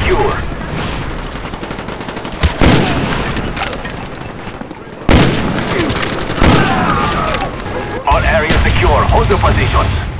secure. All areas secure. Hold your positions.